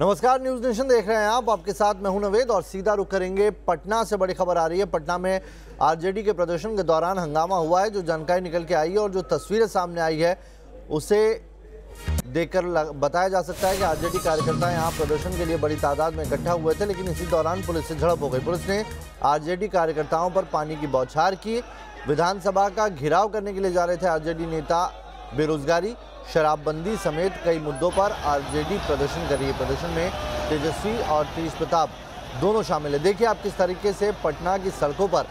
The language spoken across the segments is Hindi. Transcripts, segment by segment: नमस्कार, न्यूजनेशन देख रहे हैं आप, आपके साथ मैं हूं नवेद और सीधा रुख करेंगे पटना से। बड़ी खबर आ रही है, पटना में आरजेडी के प्रदर्शन के दौरान हंगामा हुआ है। जो जानकारी निकल के आई है और जो तस्वीरें सामने आई है उसे देखकर बताया जा सकता है कि आरजेडी कार्यकर्ता यहाँ प्रदर्शन के लिए बड़ी तादाद में इकट्ठा हुए थे, लेकिन इसी दौरान पुलिस से झड़प हो गई। पुलिस ने आरजेडी कार्यकर्ताओं पर पानी की बौछार की। विधानसभा का घेराव करने के लिए जा रहे थे आरजेडी नेता। बेरोजगारी, शराबबंदी समेत कई मुद्दों पर आरजेडी प्रदर्शन कर रही है। प्रदर्शन में तेजस्वी और तेज प्रताप दोनों शामिल है। देखिए आप किस तरीके से पटना की सड़कों पर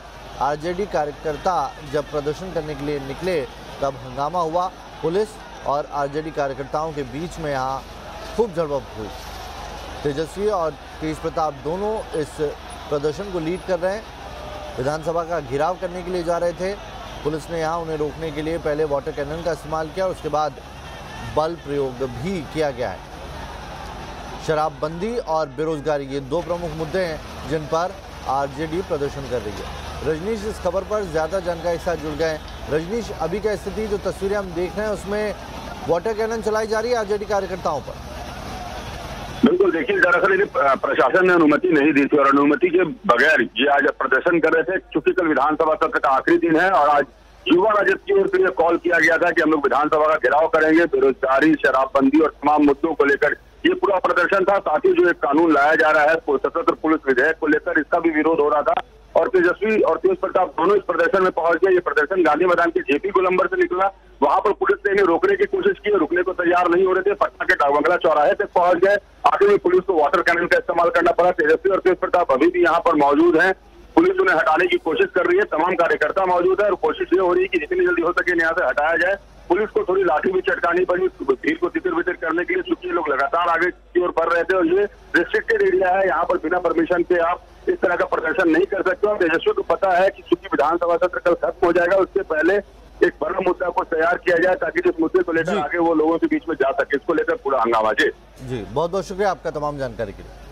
आरजेडी कार्यकर्ता जब प्रदर्शन करने के लिए निकले तब हंगामा हुआ। पुलिस और आरजेडी कार्यकर्ताओं के बीच में यहाँ खूब झड़प हुई। तेजस्वी और तेज प्रताप दोनों इस प्रदर्शन को लीड कर रहे हैं। विधानसभा का घेराव करने के लिए जा रहे थे। पुलिस ने यहाँ उन्हें रोकने के लिए पहले वाटर कैनन का इस्तेमाल किया और उसके बाद बल प्रयोग भी किया गया है। शराबबंदी और बेरोजगारी ये दो प्रमुख मुद्दे हैं जिन पर आरजेडी प्रदर्शन कर रही है। रजनीश इस खबर पर ज़्यादा जानकारी के साथ जुड़ गए हैं। रजनीश, अभी क्या स्थिति, जो तस्वीरें हम देख रहे हैं उसमें वाटर कैनन चलाई जा रही है आरजेडी कार्यकर्ताओं पर? बिल्कुल, देखिए दरअसल प्रशासन ने अनुमति नहीं दी थी और अनुमति के बगैर ये आज प्रदर्शन कर रहे थे। चूंकि कल विधानसभा सत्र का आखिरी दिन है और आज युवा राजद की ओर से कॉल किया गया था कि हम लोग विधानसभा का घेराव करेंगे। बेरोजगारी, शराबबंदी और तमाम मुद्दों को लेकर ये पूरा प्रदर्शन था। साथ ही जो एक कानून लाया जा रहा है सशस्त्र पुलिस विधेयक को लेकर, इसका भी विरोध हो रहा था और तेजस्वी और तेज प्रताप दोनों इस प्रदर्शन में पहुंच गए। ये प्रदर्शन गांधी मैदान के जेपी गुलंबर से निकला। वहां पर पुलिस ने इन्हें रोकने की कोशिश की, रुकने को तैयार नहीं हो रहे थे। पटना के डागंगला चौराहे तक पहुंच गए। आखिर में पुलिस को वाटर कैनन का इस्तेमाल करना पड़ा। तेजस्वी और तेज प्रताप अभी भी यहाँ पर मौजूद हैं। पुलिस उन्हें हटाने की कोशिश कर रही है। तमाम कार्यकर्ता मौजूद है और कोशिश ये हो रही है कि जितनी जल्दी हो सके यहाँ से हटाया जाए। पुलिस को थोड़ी लाठी भी चटकानी पड़ी भीड़ को तितर बितर करने के लिए, क्योंकि लोग लगातार आगे की ओर बढ़ रहे थे और ये रिस्ट्रिक्टेड एरिया है। यहाँ पर बिना परमिशन के आप इस तरह का प्रदर्शन नहीं कर सकते। और तेजस्वी को पता है कि चूंकि विधानसभा सत्र कल खत्म हो जाएगा, उससे पहले एक बड़ा मुद्दा को तैयार किया जाए ताकि जिस मुद्दे को लेकर आगे वो लोगों के बीच में जा सके। इसको लेकर पूरा हंगामा। जी, बहुत बहुत शुक्रिया आपका तमाम जानकारी के लिए।